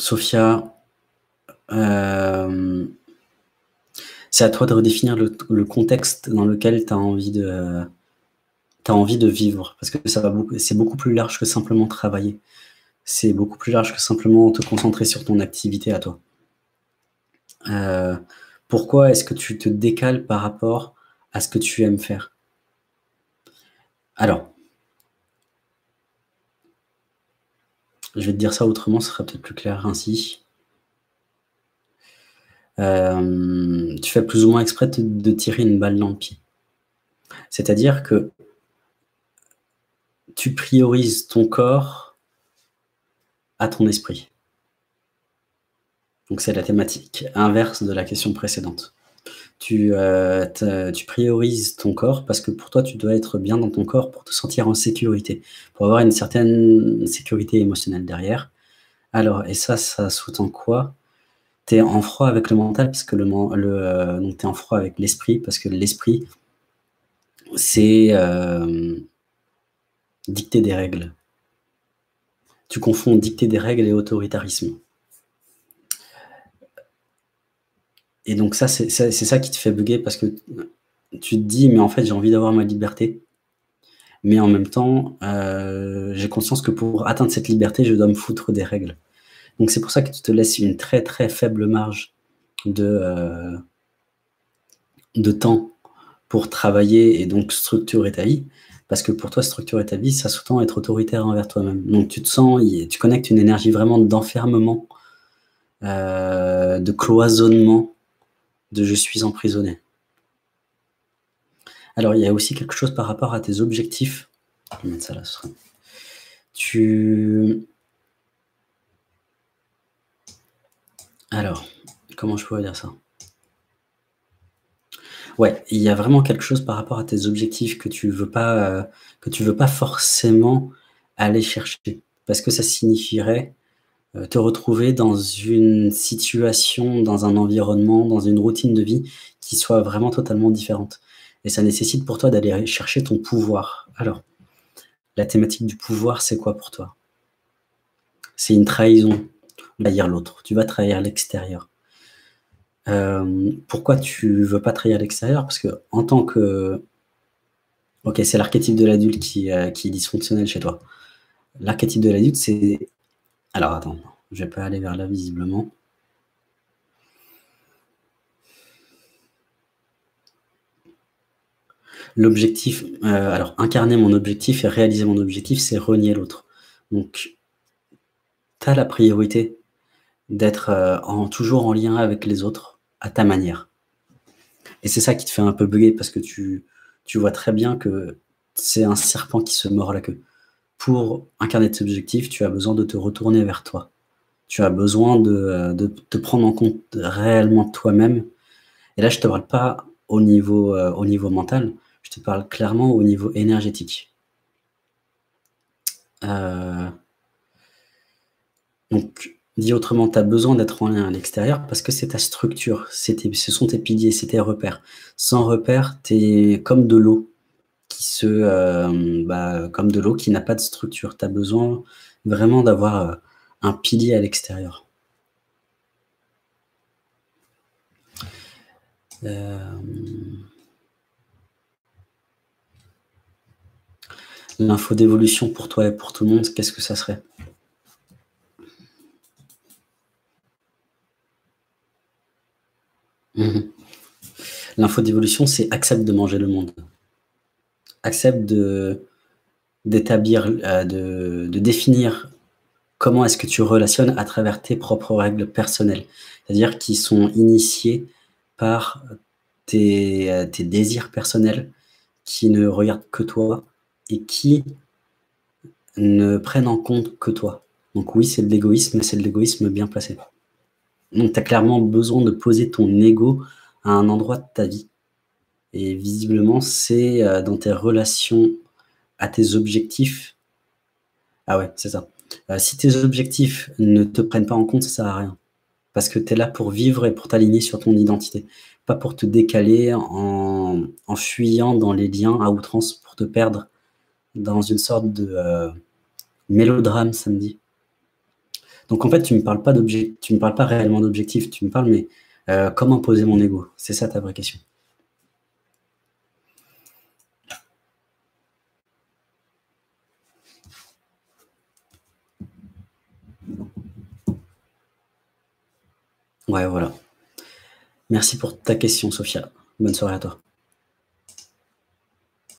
Sophia, c'est à toi de redéfinir le contexte dans lequel tu as envie de... T'as envie de vivre, parce que c'est beaucoup plus large que simplement travailler. C'est beaucoup plus large que simplement te concentrer sur ton activité à toi. Pourquoi est-ce que tu te décales par rapport à ce que tu aimes faire? Alors, je vais te dire ça autrement, ce sera peut-être plus clair ainsi. Tu fais plus ou moins exprès de tirer une balle dans le pied. C'est-à-dire que tu priorises ton corps à ton esprit. Donc c'est la thématique inverse de la question précédente. Tu priorises ton corps parce que pour toi, tu dois être bien dans ton corps pour te sentir en sécurité, pour avoir une certaine sécurité émotionnelle derrière. Alors, et ça sous-tend quoi? Tu es en froid avec le mental, parce que donc tu es en froid avec l'esprit, parce que l'esprit, c'est... dicter des règles. Tu confonds dicter des règles et autoritarisme. Et donc ça, c'est ça qui te fait bugger, parce que tu te dis, mais en fait, j'ai envie d'avoir ma liberté. Mais en même temps, j'ai conscience que pour atteindre cette liberté, je dois me foutre des règles. Donc c'est pour ça que tu te laisses une très très faible marge de temps pour travailler et donc structurer ta vie. Parce que pour toi, structurer ta vie, ça sous-tend être autoritaire envers toi-même. Donc tu te sens, tu connectes une énergie vraiment d'enfermement, de cloisonnement, de « je suis emprisonné ». Alors, il y a aussi quelque chose par rapport à tes objectifs. Je vais mettre ça là, ce sera... Alors, comment je pourrais dire ça ? Ouais, il y a vraiment quelque chose par rapport à tes objectifs que tu ne veux pas, forcément aller chercher. Parce que ça signifierait te retrouver dans une situation, dans un environnement, dans une routine de vie qui soit vraiment totalement différente. Et ça nécessite pour toi d'aller chercher ton pouvoir. Alors, la thématique du pouvoir, c'est quoi pour toi? C'est une trahison, trahir l'autre. Tu vas trahir l'extérieur. Pourquoi tu veux pas trahir l'extérieur? Parce que en tant que... Ok, c'est l'archétype de l'adulte qui est dysfonctionnel chez toi. L'archétype de l'adulte, c'est... Alors, attends, je vais pas aller vers là, visiblement. L'objectif... alors, incarner mon objectif et réaliser mon objectif, c'est renier l'autre. Donc, tu as la priorité d'être toujours en lien avec les autres, à ta manière. Et c'est ça qui te fait un peu bugger, parce que tu vois très bien que c'est un serpent qui se mord la queue. Pour incarner tes objectifs, tu as besoin de te retourner vers toi. Tu as besoin de te prendre en compte réellement toi-même. Et là, je ne te parle pas au niveau mental, je te parle clairement au niveau énergétique. Donc, dit autrement, tu as besoin d'être en lien à l'extérieur parce que c'est ta structure, ce sont tes piliers, c'est tes repères. Sans repères, tu es comme de l'eau qui n'a pas de structure. Tu as besoin vraiment d'avoir un pilier à l'extérieur. L'info d'évolution pour toi et pour tout le monde, qu'est-ce que ça serait ? L'info d'évolution, c'est accepte de manger le monde. Accepte de définir comment est-ce que tu relationnes à travers tes propres règles personnelles, c'est-à-dire qui sont initiées par tes désirs personnels qui ne regardent que toi et qui ne prennent en compte que toi. Donc oui, c'est de l'égoïsme, bien placé. Donc, tu as clairement besoin de poser ton ego à un endroit de ta vie. Et visiblement, c'est dans tes relations à tes objectifs. Ah ouais, c'est ça. Si tes objectifs ne te prennent pas en compte, ça ne sert à rien. Parce que tu es là pour vivre et pour t'aligner sur ton identité. Pas pour te décaler en fuyant dans les liens à outrance pour te perdre dans une sorte de mélodrame samedi. Donc en fait, tu me parles pas réellement d'objectif, tu me parles, mais comment poser mon ego? C'est ça ta vraie question. Ouais, voilà. Merci pour ta question, Sophia. Bonne soirée à toi.